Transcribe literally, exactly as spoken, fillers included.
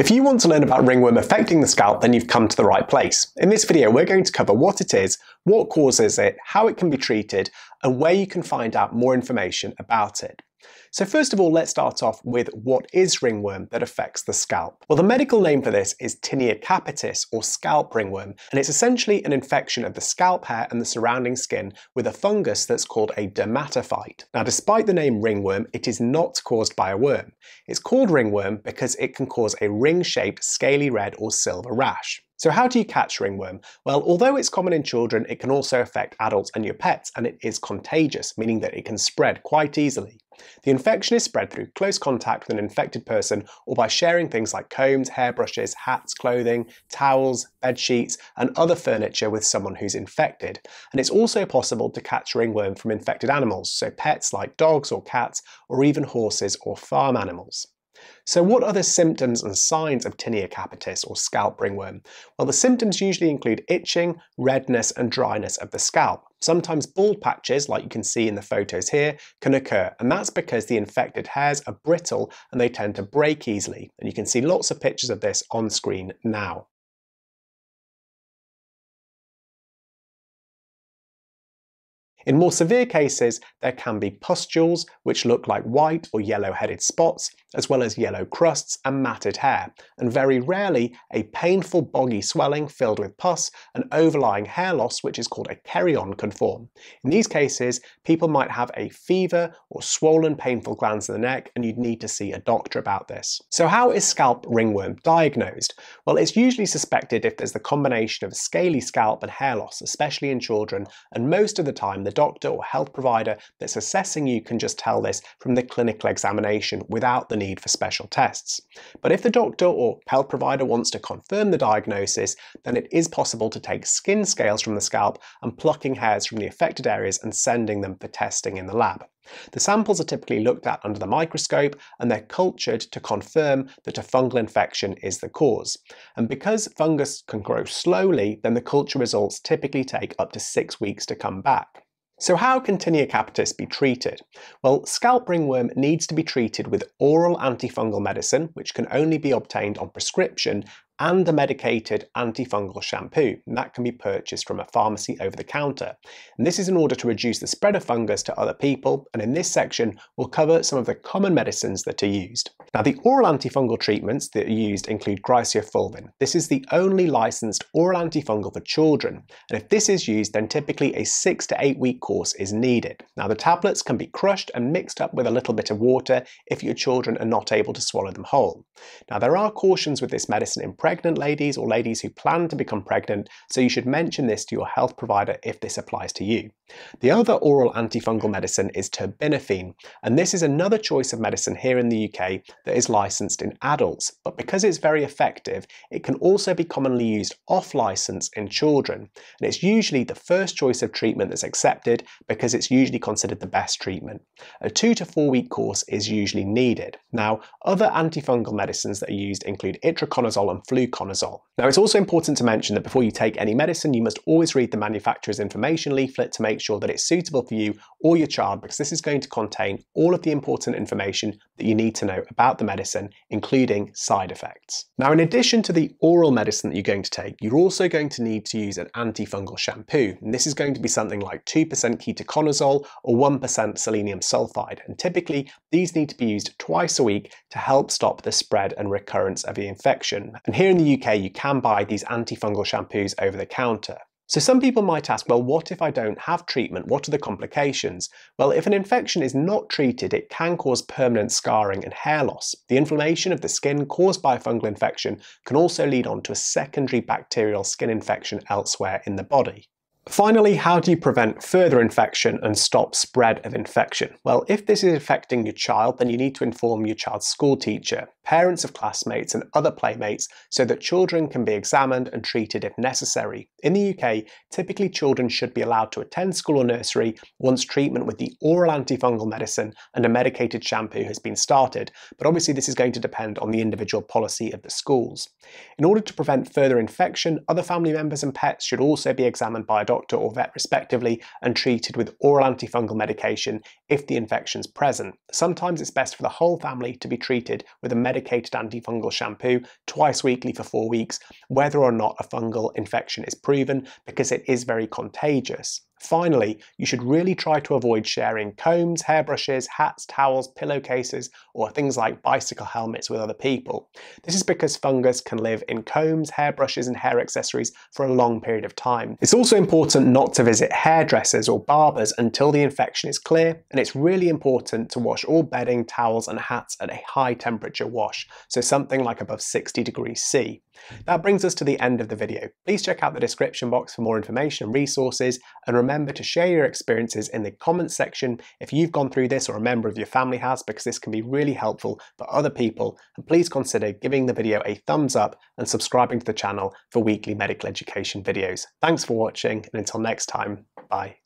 If you want to learn about ringworm affecting the scalp, then you've come to the right place. In this video, we're going to cover what it is, what causes it, how it can be treated, and where you can find out more information about it. So first of all, let's start off with what is ringworm that affects the scalp. Well, the medical name for this is tinea capitis, or scalp ringworm, and it's essentially an infection of the scalp hair and the surrounding skin with a fungus that's called a dermatophyte. Now, despite the name ringworm, it is not caused by a worm. It's called ringworm because it can cause a ring-shaped scaly red or silver rash. So how do you catch ringworm? Well, although it's common in children, it can also affect adults and your pets, and it is contagious, meaning that it can spread quite easily. The infection is spread through close contact with an infected person or by sharing things like combs, hairbrushes, hats, clothing, towels, bed sheets, and other furniture with someone who's infected. And it's also possible to catch ringworm from infected animals, so pets like dogs or cats, or even horses or farm animals. So what are the symptoms and signs of tinea capitis, or scalp ringworm? Well, the symptoms usually include itching, redness, and dryness of the scalp. Sometimes bald patches, like you can see in the photos here, can occur, and that's because the infected hairs are brittle and they tend to break easily. And you can see lots of pictures of this on screen now. In more severe cases, there can be pustules, which look like white or yellow-headed spots, as well as yellow crusts and matted hair, and very rarely a painful boggy swelling filled with pus and overlying hair loss, which is called a kerion, can form. In these cases, people might have a fever or swollen painful glands in the neck, and you'd need to see a doctor about this. So how is scalp ringworm diagnosed? Well, it's usually suspected if there's the combination of a scaly scalp and hair loss, especially in children, and most of the time the The doctor or health provider that's assessing you can just tell this from the clinical examination without the need for special tests. But if the doctor or health provider wants to confirm the diagnosis, then it is possible to take skin scales from the scalp and plucking hairs from the affected areas and sending them for testing in the lab. The samples are typically looked at under the microscope and they're cultured to confirm that a fungal infection is the cause. And because fungus can grow slowly, then the culture results typically take up to six weeks to come back. So how can tinea capitis be treated? Well, scalp ringworm needs to be treated with oral antifungal medicine, which can only be obtained on prescription, and a medicated antifungal shampoo, and that can be purchased from a pharmacy over the counter. And this is in order to reduce the spread of fungus to other people, and in this section we'll cover some of the common medicines that are used. Now, the oral antifungal treatments that are used include griseofulvin. This is the only licensed oral antifungal for children, and if this is used, then typically a six to eight week course is needed. Now, the tablets can be crushed and mixed up with a little bit of water if your children are not able to swallow them whole. Now, there are cautions with this medicine in pregnant ladies or ladies who plan to become pregnant, so you should mention this to your health provider if this applies to you. The other oral antifungal medicine is terbinafine, and this is another choice of medicine here in the U K that is licensed in adults, but because it's very effective, it can also be commonly used off-license in children, and it's usually the first choice of treatment that's accepted because it's usually considered the best treatment. A two to four week course is usually needed. Now, other antifungal medicines that are used include itraconazole and flu Ketoconazole. Now, it's also important to mention that before you take any medicine, you must always read the manufacturer's information leaflet to make sure that it's suitable for you or your child, because this is going to contain all of the important information that you need to know about the medicine, including side effects. Now, in addition to the oral medicine that you're going to take, you're also going to need to use an antifungal shampoo, and this is going to be something like two percent ketoconazole or one percent selenium sulfide, and typically these need to be used twice a week to help stop the spread and recurrence of the infection. And here in the U K, you can buy these antifungal shampoos over the counter. So some people might ask, well, what if I don't have treatment? What are the complications? Well, if an infection is not treated, it can cause permanent scarring and hair loss. The inflammation of the skin caused by a fungal infection can also lead on to a secondary bacterial skin infection elsewhere in the body. Finally, how do you prevent further infection and stop spread of infection? Well, if this is affecting your child, then you need to inform your child's school teacher, parents of classmates and other playmates, so that children can be examined and treated if necessary. In the U K, typically children should be allowed to attend school or nursery once treatment with the oral antifungal medicine and a medicated shampoo has been started, but obviously this is going to depend on the individual policy of the schools. In order to prevent further infection, other family members and pets should also be examined by a doctor doctor or vet respectively and treated with oral antifungal medication if the infection's present. Sometimes it's best for the whole family to be treated with a medication medicated antifungal shampoo twice weekly for four weeks, whether or not a fungal infection is proven, because it is very contagious. Finally, you should really try to avoid sharing combs, hairbrushes, hats, towels, pillowcases, or things like bicycle helmets with other people. This is because fungus can live in combs, hairbrushes, and hair accessories for a long period of time. It's also important not to visit hairdressers or barbers until the infection is clear, and it's really important to wash all bedding, towels, and hats at a high temperature wash, so something like above sixty degrees C. That brings us to the end of the video. Please check out the description box for more information and resources, and remember Remember to share your experiences in the comments section if you've gone through this or a member of your family has, because this can be really helpful for other people. And please consider giving the video a thumbs up and subscribing to the channel for weekly medical education videos. Thanks for watching, and until next time, bye.